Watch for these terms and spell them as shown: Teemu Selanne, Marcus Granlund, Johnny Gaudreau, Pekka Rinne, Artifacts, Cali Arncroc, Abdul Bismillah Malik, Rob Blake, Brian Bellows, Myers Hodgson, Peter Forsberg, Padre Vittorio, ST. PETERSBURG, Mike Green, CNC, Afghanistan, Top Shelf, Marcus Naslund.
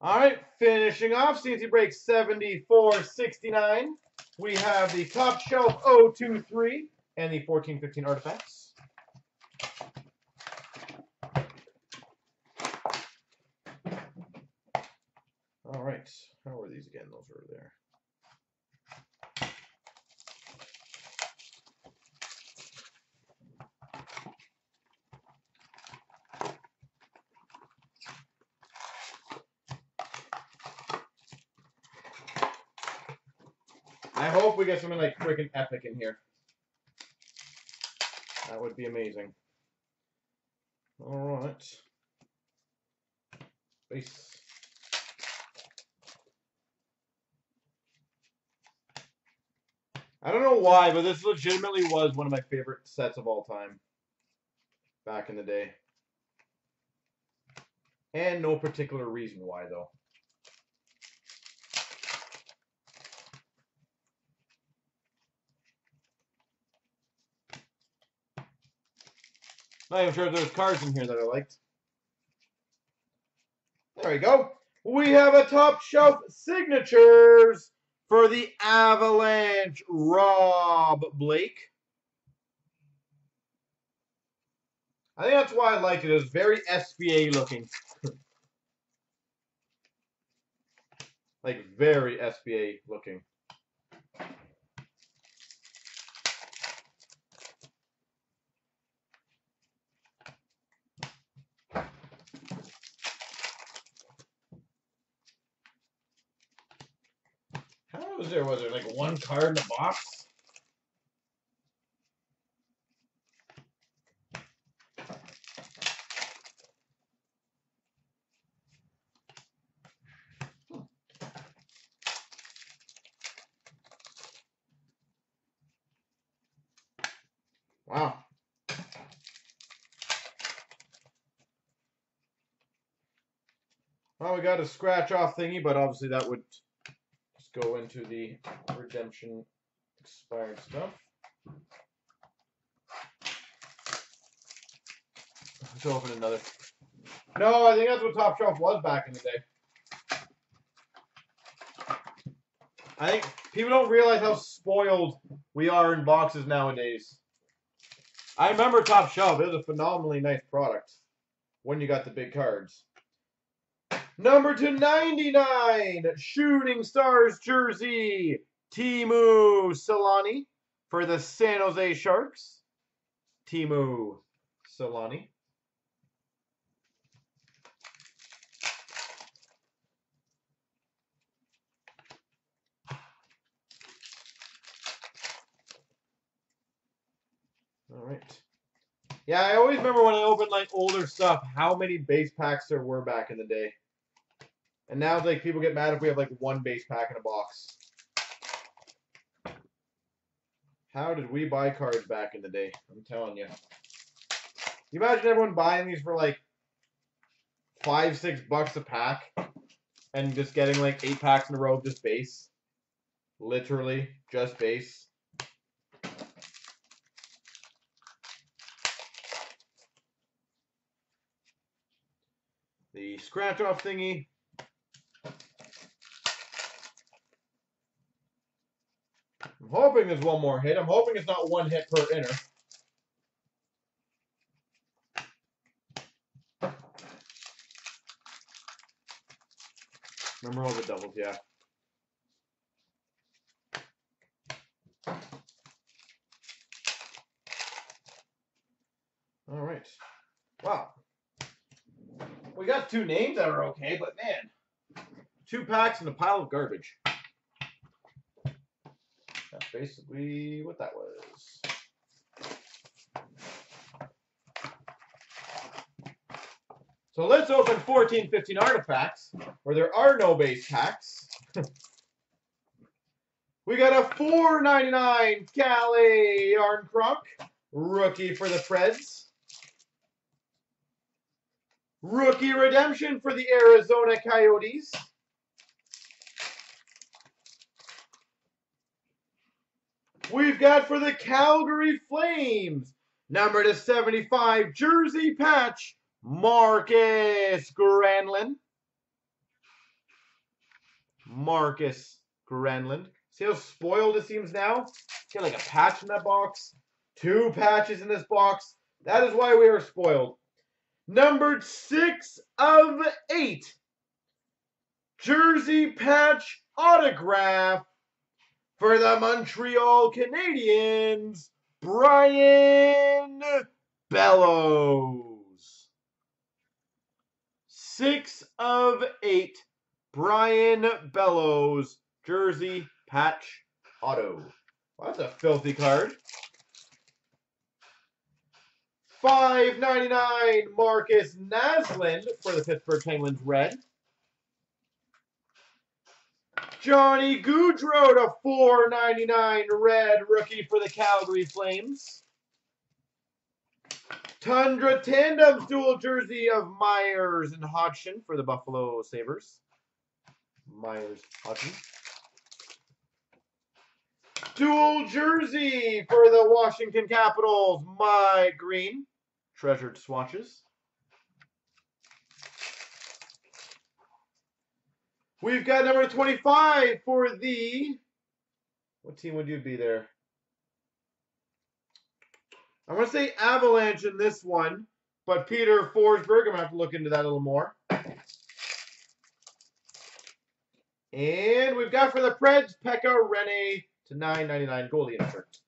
All right, finishing off CNC break 7469. We have the top shelf 023 and the 1415 artifacts. All right, how are these again? Those are there. I hope we get something like freaking epic in here. That would be amazing. All right. Base. I don't know why, but this legitimately was one of my favorite sets of all time back in the day. And no particular reason why, though. Not even sure if there's cards in here that I liked. There we go. We have a top shelf signatures for the Avalanche, Rob Blake. I think that's why I liked it. It was very SBA looking. Like very SBA looking. Was there like one card in the box? Wow. Well, we got a scratch off thingy, but obviously that would go into the redemption expired stuff. Let's open another. No, I think that's what Top Shelf was back in the day. I think people don't realize how spoiled we are in boxes nowadays. I remember Top Shelf. It was a phenomenally nice product when you got the big cards. Number 299, Shooting Stars jersey, Teemu Selanne for the San Jose Sharks. Teemu Selanne. All right. Yeah, I always remember when I opened like older stuff, how many base packs there were back in the day. And now, like, people get mad if we have, like, one base pack in a box. How did we buy cards back in the day? I'm telling you. You imagine everyone buying these for, like, $5, $6 a pack. And just getting, like, 8 packs in a row of just base. Literally, just base. The scratch-off thingy. I'm hoping there's one more hit. I'm hoping it's not one hit per inner. Remember all the doubles, yeah. All right. Wow. We got 2 names that are okay, but man, 2 packs and a pile of garbage. That's basically what that was. So let's open 1415 artifacts, where there are no base packs. We got a $4.99 Cali Arncroc, rookie for the Preds. Rookie redemption for the Arizona Coyotes. We've got for the Calgary Flames, number /75, jersey patch, Marcus Granlund. Marcus Granlund. See how spoiled it seems now? Get like a patch in that box. Two patches in this box. That is why we are spoiled. Numbered 6 of 8. Jersey patch autograph for the Montreal Canadiens, Brian Bellows. 6 of 8. Brian Bellows, jersey patch auto. Well, that's a filthy card. $5.99 Marcus Naslund for the Pittsburgh Penguins red. Johnny Gaudreau to $4.99 red rookie for the Calgary Flames. Tundra Tandems dual jersey of Myers and Hodgson for the Buffalo Sabres. Myers Hodgson. Dual jersey for the Washington Capitals, Mike Green. Treasured swatches. We've got number 25 for the... What team would you be there? I want to say Avalanche in this one, but Peter Forsberg, I'm going to have to look into that a little more. And we've got for the Preds, Pekka Rinne. To $9.99 goalie insert.